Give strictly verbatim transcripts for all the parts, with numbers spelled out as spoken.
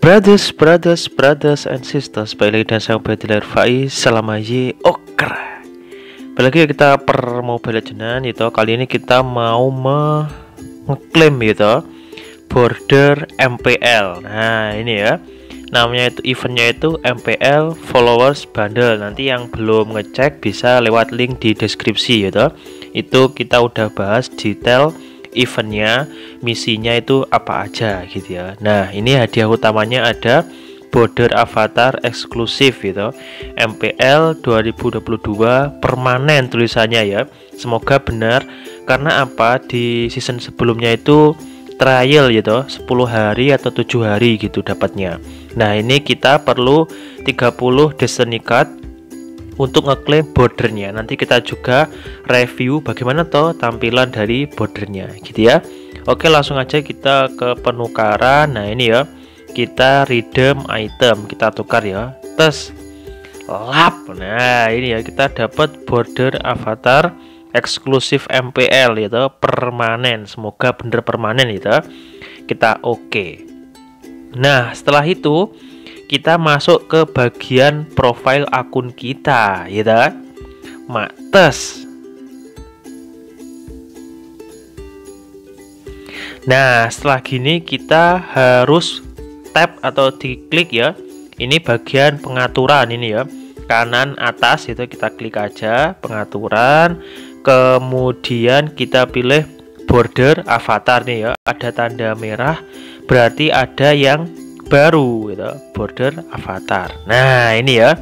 Brothers, brothers, brothers and sisters, balik lagi dan saya Mubaidilla Irfa'i. Selama ye okra. Balik lagi kita per Mobile Legends gitu. Kali ini kita mau mengklaim gitu border M P L. Nah, ini ya. Namanya itu eventnya itu M P L followers Bundle. Nanti yang belum ngecek bisa lewat link di deskripsi gitu. Itu kita udah bahas detail eventnya, misinya itu apa aja gitu ya. Nah, ini hadiah utamanya ada border avatar eksklusif gitu, M P L dua ribu dua puluh dua permanen tulisannya ya. Semoga benar, karena apa, di season sebelumnya itu trial gitu, sepuluh hari atau tujuh hari gitu dapatnya. Nah, ini kita perlu tiga puluh destiny card untuk ngeklaim bordernya. Nanti kita juga review bagaimana toh tampilan dari bordernya gitu ya. Oke, langsung aja kita ke penukaran. Nah, ini ya, kita redeem item, kita tukar ya. Tes lap. Nah, ini ya, kita dapat border avatar eksklusif M P L gitu, permanen. Semoga bener permanen gitu. Kita oke. Nah, setelah itu kita masuk ke bagian profil akun kita ya gitu. Mates. Nah, setelah gini kita harus tap atau diklik ya. Ini bagian pengaturan ini ya, kanan atas itu kita klik aja pengaturan, kemudian kita pilih border avatar nih ya. Ada tanda merah berarti ada yang baru gitu, border avatar. Nah, ini ya,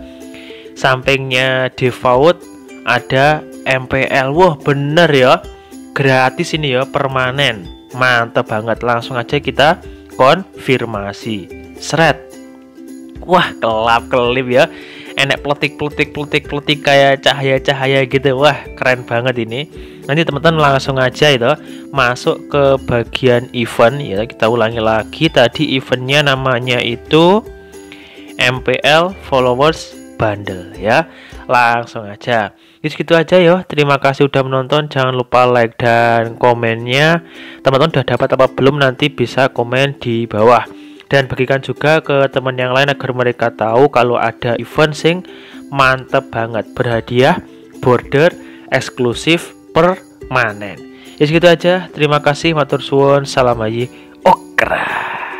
sampingnya default ada M P L. Wah, bener ya, gratis ini ya, permanen. Mantep banget. Langsung aja kita konfirmasi. Seret. Wah, kelap-kelip ya, enak plotik-plotik-plotik-plotik kayak cahaya-cahaya gitu. Wah, keren banget ini. Nanti teman-teman langsung aja itu masuk ke bagian event ya. Kita ulangi lagi, tadi eventnya namanya itu M P L followers Bundle ya. Langsung aja. Jadi gitu aja ya. Terima kasih udah menonton. Jangan lupa like dan komennya. Teman-teman udah dapat apa belum, nanti bisa komen di bawah. Dan bagikan juga ke teman yang lain agar mereka tahu kalau ada event sing mantep banget, berhadiah border eksklusif permanen. Ya segitu aja. Terima kasih, matur suwun, salam ayi okra.